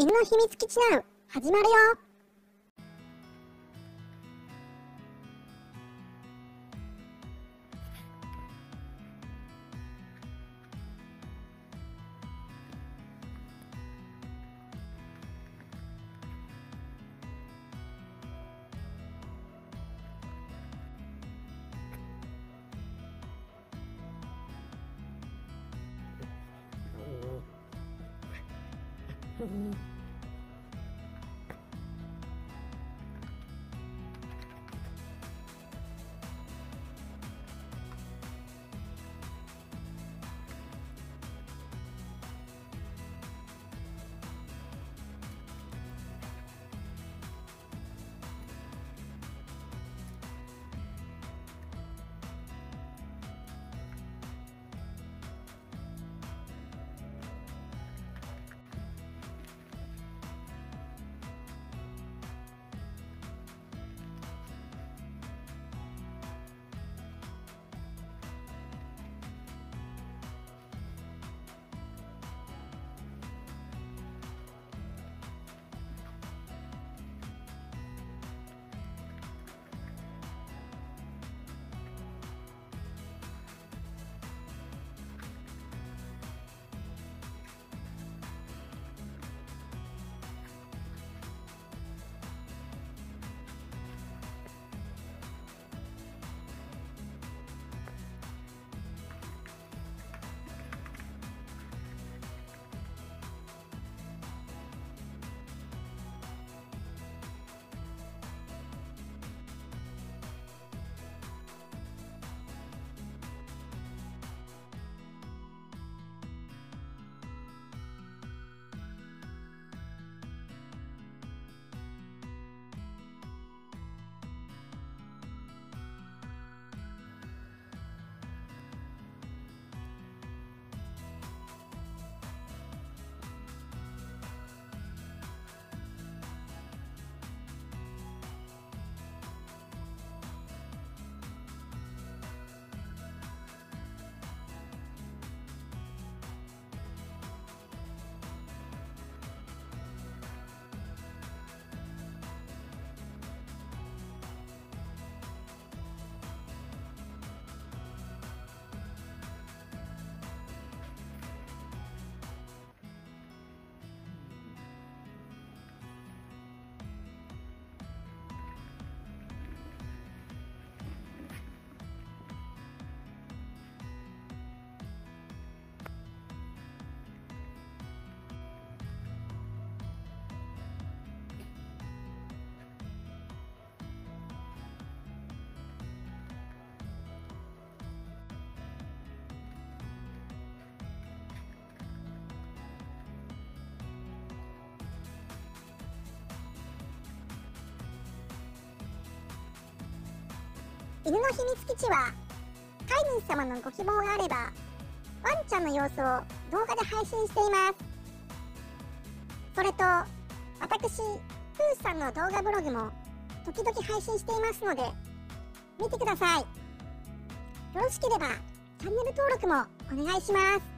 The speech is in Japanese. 犬の秘密基地ナウ始まるよ。犬の秘密基地は飼い主様のご希望があればワンちゃんの様子を動画で配信しています。それと私ふうさんの動画ブログも時々配信していますので見てください。よろしければチャンネル登録もお願いします。